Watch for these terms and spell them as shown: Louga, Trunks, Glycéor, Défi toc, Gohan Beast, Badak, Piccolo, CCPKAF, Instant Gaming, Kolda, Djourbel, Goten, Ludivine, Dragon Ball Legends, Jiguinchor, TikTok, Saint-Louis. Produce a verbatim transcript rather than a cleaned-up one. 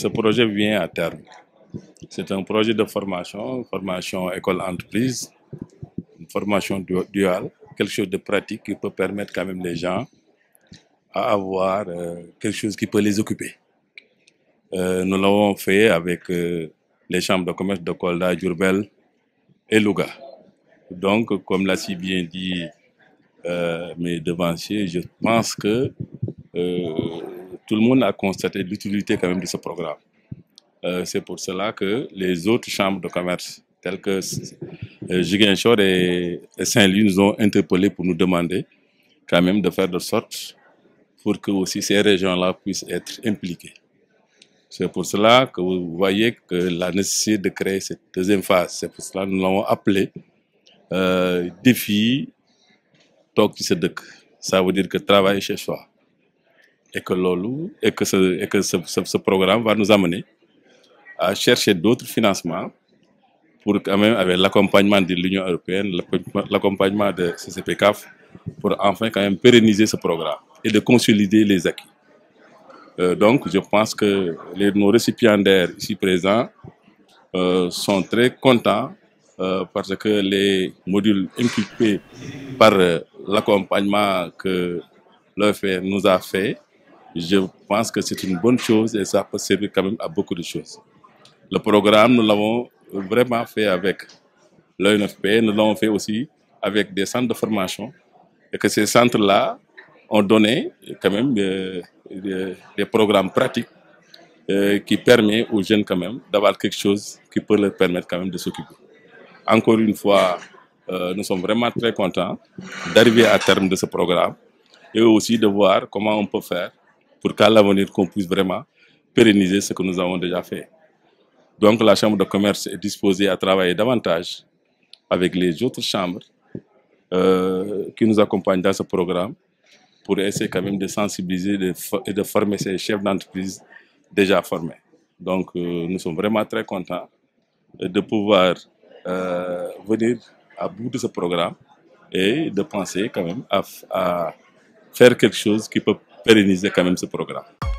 Ce projet vient à terme. C'est un projet de formation, formation école-entreprise, formation duale, quelque chose de pratique qui peut permettre quand même les gens à avoir euh, quelque chose qui peut les occuper. Euh, nous l'avons fait avec euh, les chambres de commerce de Kolda, Djourbel et Louga. Donc, comme l'a si bien dit euh, mes devanciers, je pense que euh, tout le monde a constaté l'utilité quand même de ce programme. Euh, C'est pour cela que les autres chambres de commerce, telles que euh, Jiguinchor et, et Saint-Louis, nous ont interpellés pour nous demander quand même de faire de sorte pour que aussi ces régions-là puissent être impliquées. C'est pour cela que vous voyez que la nécessité de créer cette deuxième phase, c'est pour cela que nous l'avons appelé euh, Défi toc. Ça veut dire que travailler chez soi. Et que, lolo, et que, ce, et que ce, ce, ce programme va nous amener à chercher d'autres financements pour quand même, avec l'accompagnement de l'Union européenne, l'accompagnement de C C P K A F, pour enfin quand même pérenniser ce programme et de consolider les acquis. Euh, donc, je pense que les, nos récipiendaires ici présents euh, sont très contents euh, parce que les modules inculpés par euh, l'accompagnement que l'O F R nous a fait, je pense que c'est une bonne chose et ça peut servir quand même à beaucoup de choses. Le programme, nous l'avons vraiment fait avec l'O N F P, nous l'avons fait aussi avec des centres de formation et que ces centres-là ont donné quand même euh, des, des programmes pratiques euh, qui permettent aux jeunes quand même d'avoir quelque chose qui peut leur permettre quand même de s'occuper. Encore une fois, euh, nous sommes vraiment très contents d'arriver à terme de ce programme et aussi de voir comment on peut faire pour qu'à l'avenir qu'on puisse vraiment pérenniser ce que nous avons déjà fait. Donc la Chambre de commerce est disposée à travailler davantage avec les autres chambres euh, qui nous accompagnent dans ce programme pour essayer quand même de sensibiliser et de former ces chefs d'entreprise déjà formés. Donc euh, nous sommes vraiment très contents de pouvoir euh, venir à bout de ce programme et de penser quand même à, à faire quelque chose qui peut pérenniser quand même ce programme.